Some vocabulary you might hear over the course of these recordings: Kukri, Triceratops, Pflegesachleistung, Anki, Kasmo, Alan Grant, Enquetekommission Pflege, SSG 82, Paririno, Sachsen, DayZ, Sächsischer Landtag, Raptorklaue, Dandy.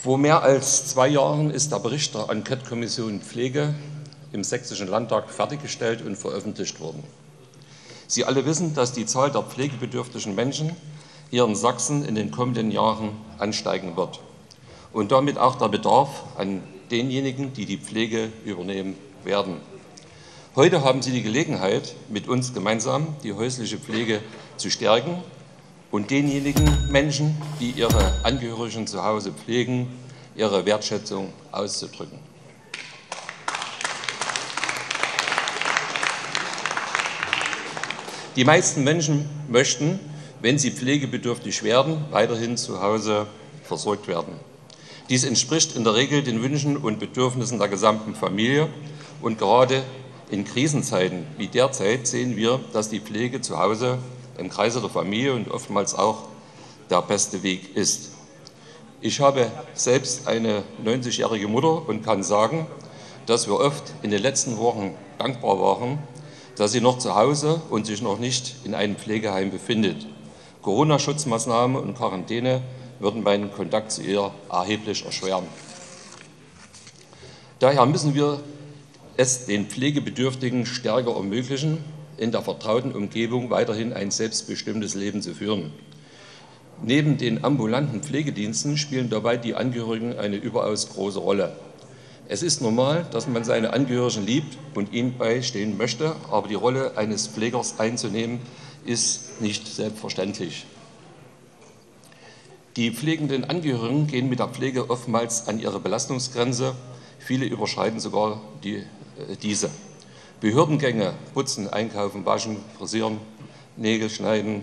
Vor mehr als 2 Jahren ist der Bericht der Enquetekommission Pflege im Sächsischen Landtag fertiggestellt und veröffentlicht worden. Sie alle wissen, dass die Zahl der pflegebedürftigen Menschen hier in Sachsen in den kommenden Jahren ansteigen wird und damit auch der Bedarf an denjenigen, die die Pflege übernehmen werden. Heute haben Sie die Gelegenheit, mit uns gemeinsam die häusliche Pflege zu stärken und denjenigen Menschen, die ihre Angehörigen zu Hause pflegen, ihre Wertschätzung auszudrücken. Die meisten Menschen möchten, wenn sie pflegebedürftig werden, weiterhin zu Hause versorgt werden. Dies entspricht in der Regel den Wünschen und Bedürfnissen der gesamten Familie. Und gerade in Krisenzeiten wie derzeit sehen wir, dass die Pflege zu Hause im Kreise der Familie und oftmals auch der beste Weg ist. Ich habe selbst eine 90-jährige Mutter und kann sagen, dass wir oft in den letzten Wochen dankbar waren, dass sie noch zu Hause und sich noch nicht in einem Pflegeheim befindet. Corona-Schutzmaßnahmen und Quarantäne würden meinen Kontakt zu ihr erheblich erschweren. Daher müssen wir es den Pflegebedürftigen stärker ermöglichen, in der vertrauten Umgebung weiterhin ein selbstbestimmtes Leben zu führen. Neben den ambulanten Pflegediensten spielen dabei die Angehörigen eine überaus große Rolle. Es ist normal, dass man seine Angehörigen liebt und ihnen beistehen möchte, aber die Rolle eines Pflegers einzunehmen, ist nicht selbstverständlich. Die pflegenden Angehörigen gehen mit der Pflege oftmals an ihre Belastungsgrenze, viele überschreiten sogar diese. Behördengänge, Putzen, Einkaufen, Waschen, Frisieren, Nägel schneiden,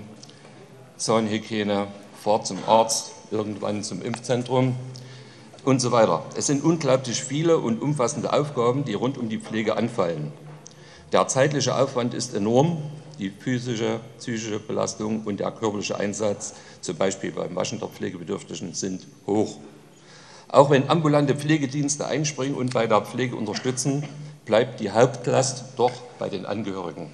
Zahnhygiene, Fahrt zum Arzt, irgendwann zum Impfzentrum und so weiter. Es sind unglaublich viele und umfassende Aufgaben, die rund um die Pflege anfallen. Der zeitliche Aufwand ist enorm. Die physische, psychische Belastung und der körperliche Einsatz, zum Beispiel beim Waschen der Pflegebedürftigen, sind hoch. Auch wenn ambulante Pflegedienste einspringen und bei der Pflege unterstützen, bleibt die Hauptlast doch bei den Angehörigen.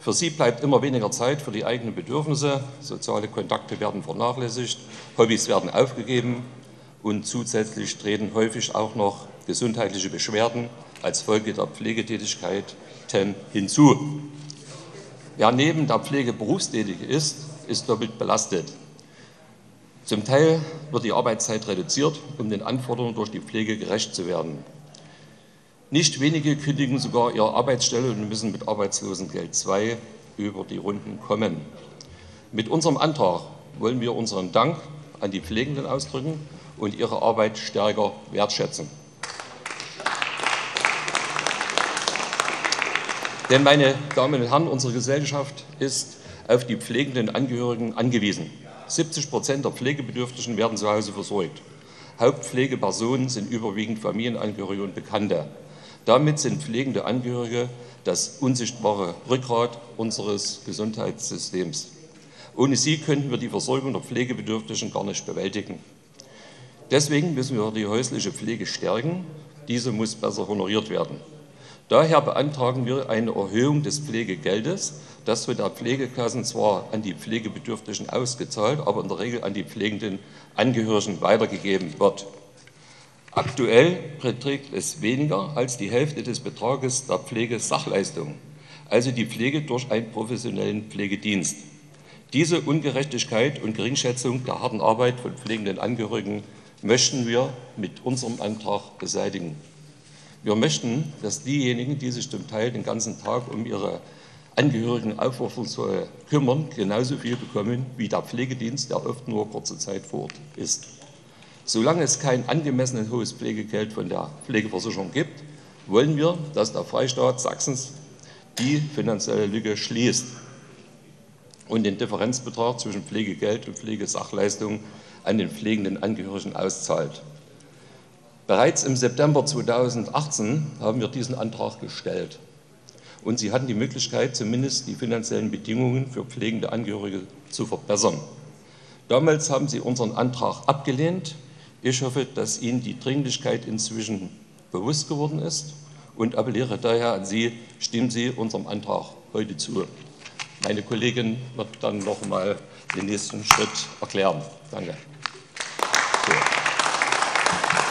Für sie bleibt immer weniger Zeit für die eigenen Bedürfnisse, soziale Kontakte werden vernachlässigt, Hobbys werden aufgegeben. Und zusätzlich treten häufig auch noch gesundheitliche Beschwerden als Folge der Pflegetätigkeiten hinzu. Wer neben der Pflege berufstätig ist, ist doppelt belastet. Zum Teil wird die Arbeitszeit reduziert, um den Anforderungen durch die Pflege gerecht zu werden. Nicht wenige kündigen sogar ihre Arbeitsstelle und müssen mit Arbeitslosengeld II über die Runden kommen. Mit unserem Antrag wollen wir unseren Dank an die Pflegenden ausdrücken und ihre Arbeit stärker wertschätzen. Denn, meine Damen und Herren, unsere Gesellschaft ist auf die pflegenden Angehörigen angewiesen. 70% der Pflegebedürftigen werden zu Hause versorgt. Hauptpflegepersonen sind überwiegend Familienangehörige und Bekannte. Damit sind pflegende Angehörige das unsichtbare Rückgrat unseres Gesundheitssystems. Ohne sie könnten wir die Versorgung der Pflegebedürftigen gar nicht bewältigen. Deswegen müssen wir die häusliche Pflege stärken. Diese muss besser honoriert werden. Daher beantragen wir eine Erhöhung des Pflegegeldes, das von der Pflegekassen zwar an die Pflegebedürftigen ausgezahlt, aber in der Regel an die pflegenden Angehörigen weitergegeben wird. Aktuell beträgt es weniger als die Hälfte des Betrages der Pflegesachleistung, also die Pflege durch einen professionellen Pflegedienst. Diese Ungerechtigkeit und Geringschätzung der harten Arbeit von pflegenden Angehörigen möchten wir mit unserem Antrag beseitigen. Wir möchten, dass diejenigen, die sich zum Teil den ganzen Tag um ihre Angehörigen aufopferungsvoll kümmern, genauso viel bekommen wie der Pflegedienst, der oft nur kurze Zeit vor Ort ist. Solange es kein angemessenes hohes Pflegegeld von der Pflegeversicherung gibt, wollen wir, dass der Freistaat Sachsen die finanzielle Lücke schließt und den Differenzbetrag zwischen Pflegegeld und Pflegesachleistung an den pflegenden Angehörigen auszahlt. Bereits im September 2018 haben wir diesen Antrag gestellt. Und Sie hatten die Möglichkeit, zumindest die finanziellen Bedingungen für pflegende Angehörige zu verbessern. Damals haben Sie unseren Antrag abgelehnt. Ich hoffe, dass Ihnen die Dringlichkeit inzwischen bewusst geworden ist und appelliere daher an Sie, stimmen Sie unserem Antrag heute zu. Meine Kollegin wird dann noch mal den nächsten Schritt erklären. Danke.